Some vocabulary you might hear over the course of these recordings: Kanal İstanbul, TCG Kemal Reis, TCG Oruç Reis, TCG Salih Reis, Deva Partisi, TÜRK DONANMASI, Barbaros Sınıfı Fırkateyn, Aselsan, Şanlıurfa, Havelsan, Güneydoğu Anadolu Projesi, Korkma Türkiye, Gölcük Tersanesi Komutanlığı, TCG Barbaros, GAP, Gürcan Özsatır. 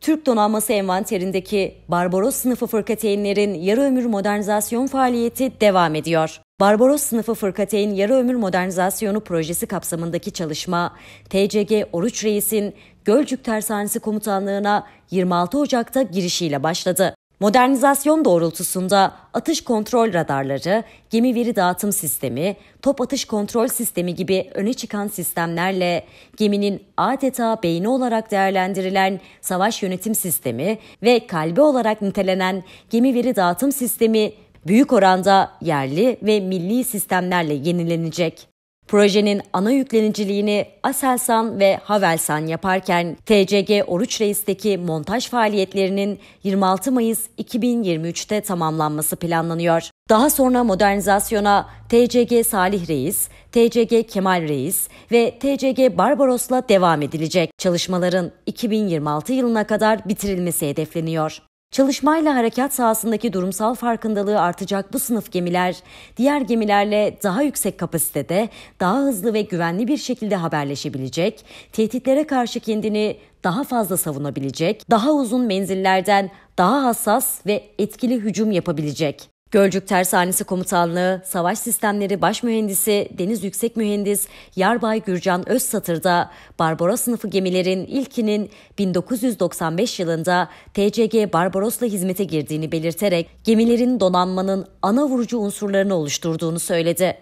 Türk donanması envanterindeki Barbaros sınıfı fırkateynlerin yarı ömür modernizasyon faaliyeti devam ediyor. Barbaros sınıfı fırkateyn yarı ömür modernizasyonu projesi kapsamındaki çalışma, TCG Oruç Reis'in Gölcük Tersanesi Komutanlığı'na 26 Ocak'ta girişiyle başladı. Modernizasyon doğrultusunda atış kontrol radarları, gemi veri dağıtım sistemi, top atış kontrol sistemi gibi öne çıkan sistemlerle geminin adeta beyni olarak değerlendirilen savaş yönetim sistemi ve kalbi olarak nitelenen gemi veri dağıtım sistemi büyük oranda yerli ve milli sistemlerle yenilenecek. Projenin ana yükleniciliğini Aselsan ve Havelsan yaparken TCG Oruç Reis'teki montaj faaliyetlerinin 26 Mayıs 2023'te tamamlanması planlanıyor. Daha sonra modernizasyona TCG Salih Reis, TCG Kemal Reis ve TCG Barbaros'la devam edilecek. Çalışmaların 2026 yılına kadar bitirilmesi hedefleniyor. Çalışmayla harekat sahasındaki durumsal farkındalığı artacak bu sınıf gemiler, diğer gemilerle daha yüksek kapasitede, daha hızlı ve güvenli bir şekilde haberleşebilecek, tehditlere karşı kendini daha fazla savunabilecek, daha uzun menzillerden daha hassas ve etkili hücum yapabilecek. Gölcük Tersanesi Komutanlığı Savaş Sistemleri Baş Mühendisi Deniz Yüksek Mühendis Yarbay Gürcan Özsatır'da Barbaros sınıfı gemilerin ilkinin 1995 yılında TCG Barbaros'la hizmete girdiğini belirterek gemilerin donanmanın ana vurucu unsurlarını oluşturduğunu söyledi.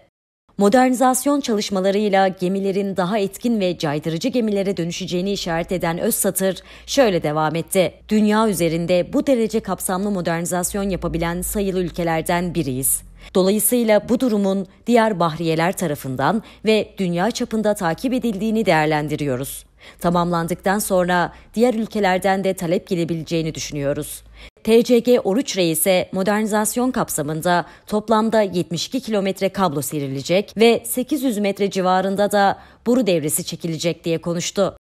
Modernizasyon çalışmalarıyla gemilerin daha etkin ve caydırıcı gemilere dönüşeceğini işaret eden Özsatır şöyle devam etti. Dünya üzerinde bu derece kapsamlı modernizasyon yapabilen sayılı ülkelerden biriyiz. Dolayısıyla bu durumun diğer bahriyeler tarafından ve dünya çapında takip edildiğini değerlendiriyoruz. Tamamlandıktan sonra diğer ülkelerden de talep gelebileceğini düşünüyoruz. TCG Oruç Reis'e modernizasyon kapsamında toplamda 72 kilometre kablo serilecek ve 800 metre civarında da boru devresi çekilecek diye konuştu.